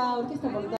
esta orquesta.